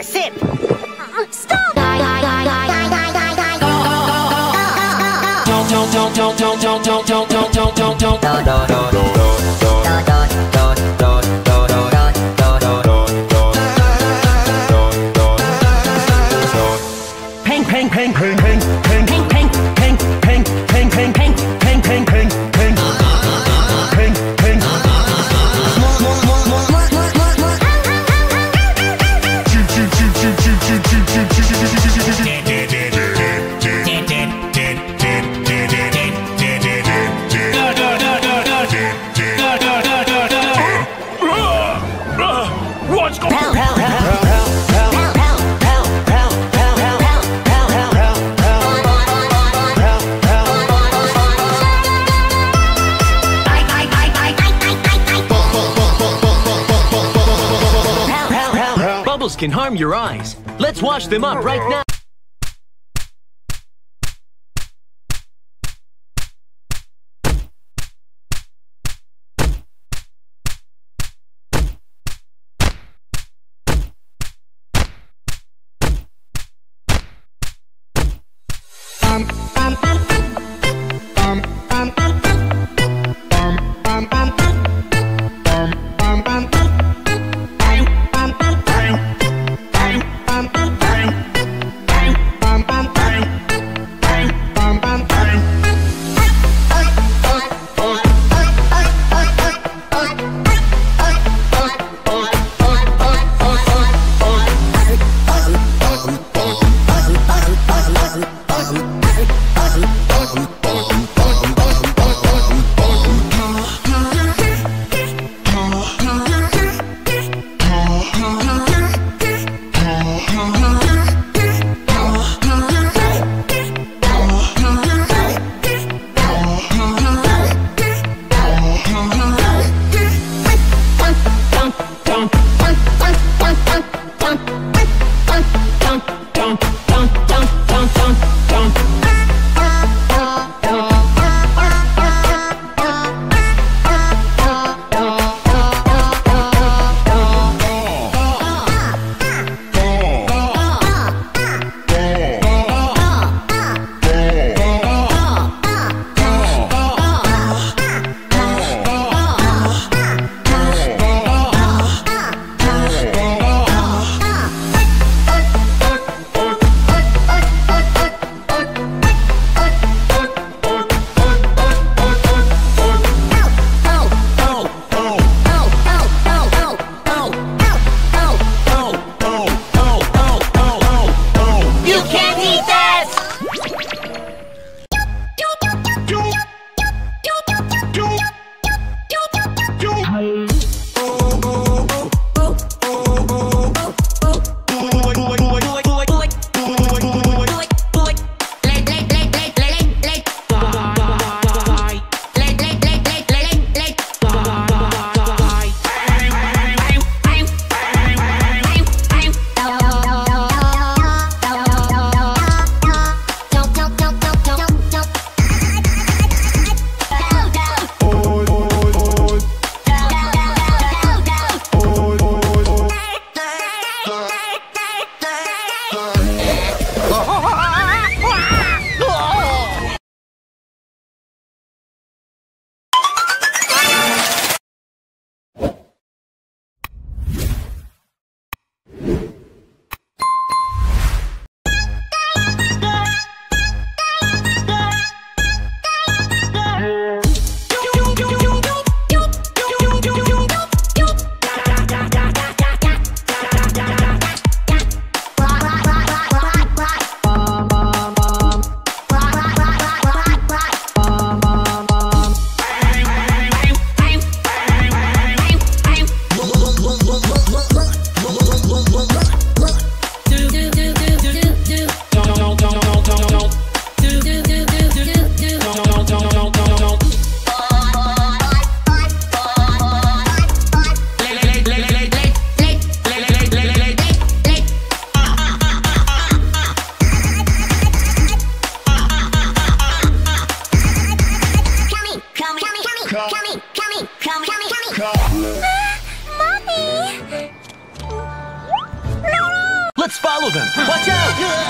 a sip. Stop! Ping, ping, ping, ping, ping, ping, ping, ping, ping, ping, ping, ping, ping, ping, ping, ping. Bubbles can harm your eyes. Let's wash them up right now. Don't Follow them. Watch out.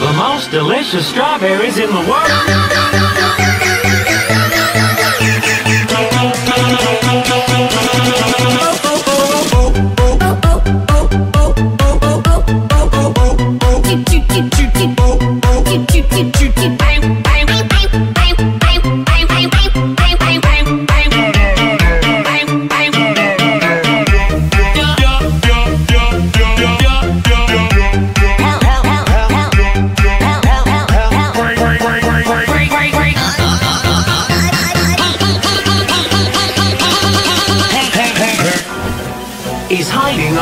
The most delicious strawberries in the world.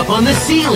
On the ceiling.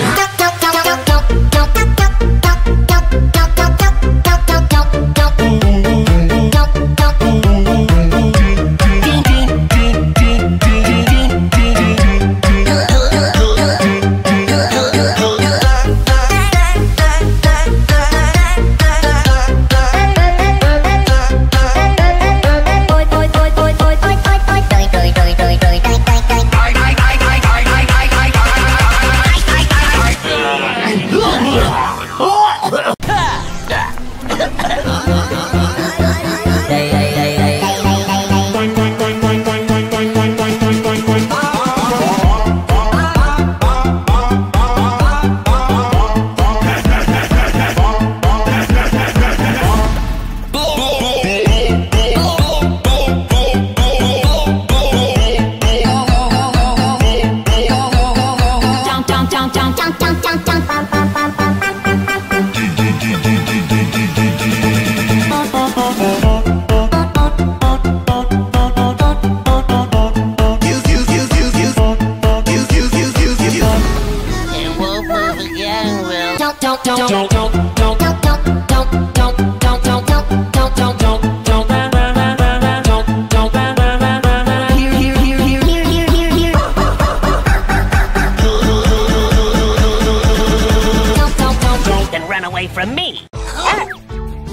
From me. Ha!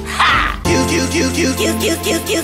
Ha! You, you, you, you, you, you, you, you.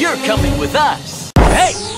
You're coming with us. Hey!